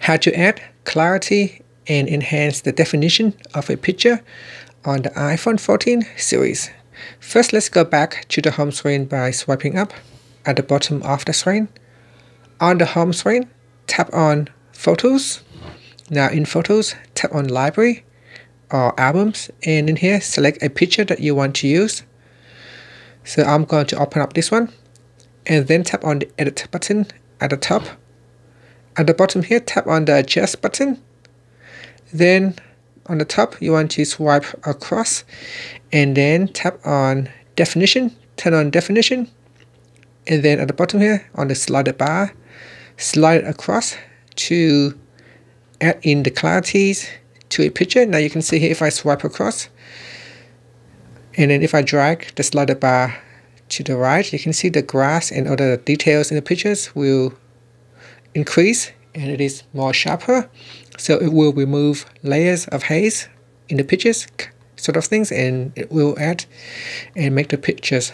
How to add clarity and enhance the definition of a picture on the iPhone 14 series. First, let's go back to the home screen by swiping up at the bottom of the screen. On the home screen, tap on Photos. Now in Photos, tap on Library or Albums, and in here, select a picture that you want to use. So I'm going to open up this one, and then tap on the Edit button at the top. At the bottom here, tap on the Adjust button. Then on the top, you want to swipe across, and then tap on Definition, turn on Definition. And then at the bottom here, on the slider bar, slide it across to add in the clarities to a picture. Now you can see here, if I swipe across, and then if I drag the slider bar to the right, you can see the grass and other details in the pictures will increase, and it is more sharper. So it will remove layers of haze in the pictures, sort of things, and it will add and make the pictures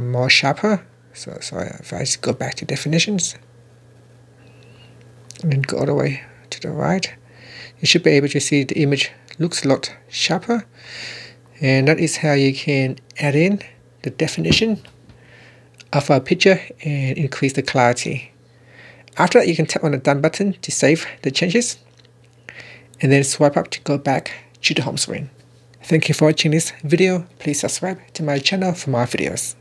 more sharper. So sorry, if I just go back to definitions and then go all the way to the right, you should be able to see the image looks a lot sharper. And that is how you can add in the definition of a picture and increase the clarity. After that, you can tap on the Done button to save the changes, and then swipe up to go back to the home screen. Thank you for watching this video. Please subscribe to my channel for more videos.